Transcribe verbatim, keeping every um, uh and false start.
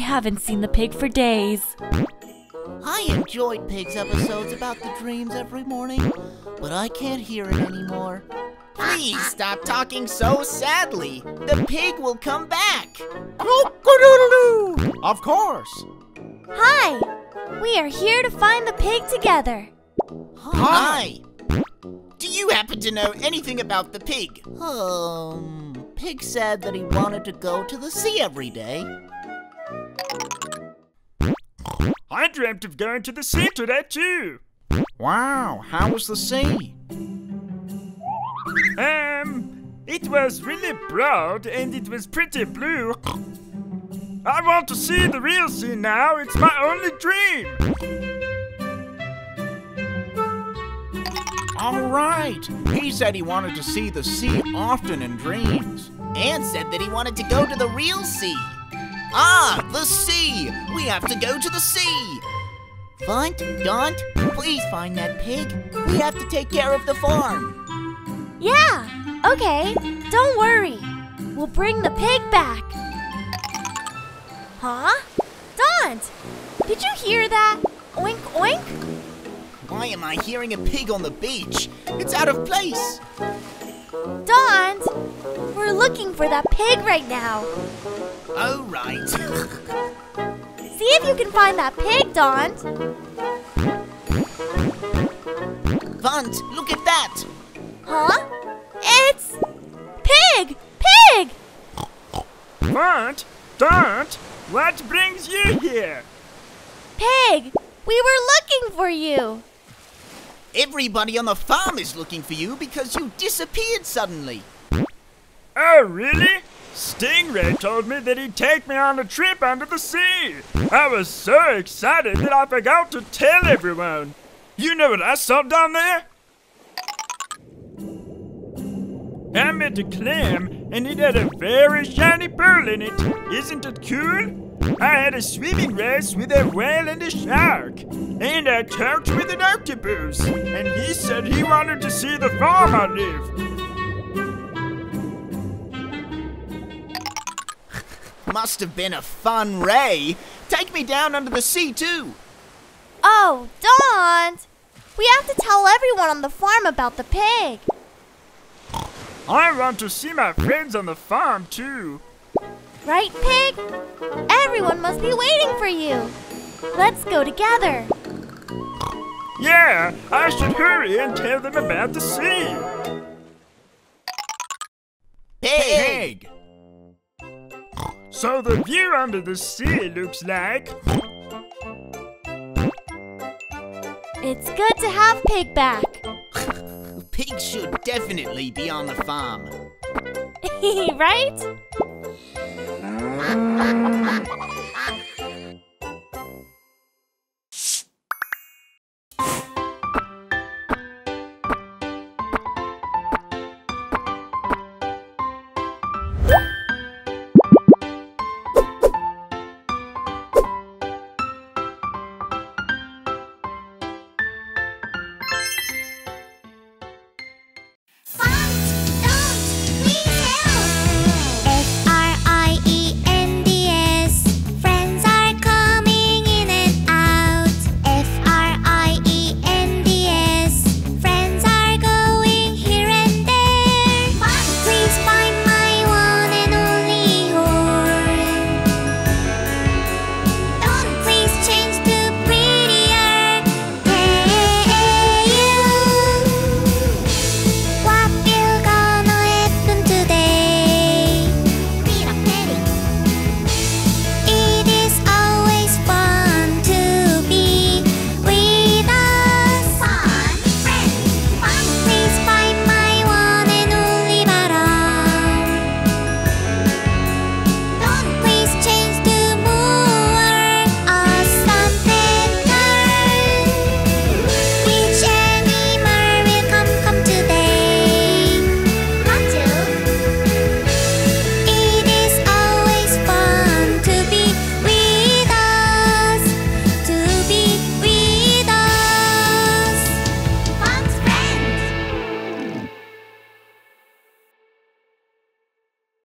haven't seen the pig for days. I enjoyed Pig's episodes about the dreams every morning, but I can't hear it anymore. Please stop talking so sadly. The pig will come back. Of course. Hi. We are here to find the pig together. Hi. Hi. Do you happen to know anything about the pig? Um, Pig said that he wanted to go to the sea every day. I dreamt of going to the sea today too. Wow, how was the sea? Um, it was really broad and it was pretty blue. I want to see the real sea now, it's my only dream. All right, he said he wanted to see the sea often in dreams. And said that he wanted to go to the real sea. Ah, the sea! We have to go to the sea! Funt, Daunt, please find that pig. We have to take care of the farm. Yeah, okay. Don't worry. We'll bring the pig back. Huh? Daunt, did you hear that? Oink, oink? Why am I hearing a pig on the beach? It's out of place. Daunt, we're looking for that pig right now. Oh, right. See if you can find that pig, Daunt. Funt, look at that. Huh? It's... Pig! Pig! Funt, Daunt, what brings you here? Pig, we were looking for you. Everybody on the farm is looking for you because you disappeared suddenly. Oh, really? Stingray told me that he'd take me on a trip under the sea. I was so excited that I forgot to tell everyone. You know what I saw down there? I met a clam and it had a very shiny pearl in it. Isn't it cool? I had a swimming race with a whale and a shark. And I talked with an octopus. And he said he wanted to see the farm I lived. Must have been a fun ray. Take me down under the sea too. Oh, Daunt! We have to tell everyone on the farm about the pig. I want to see my friends on the farm too. Right, Pig? Everyone must be waiting for you. Let's go together. Yeah, I should hurry and tell them about the sea. Pig! So the view under the sea looks like... It's good to have Pig back. Pig should definitely be on the farm. Right?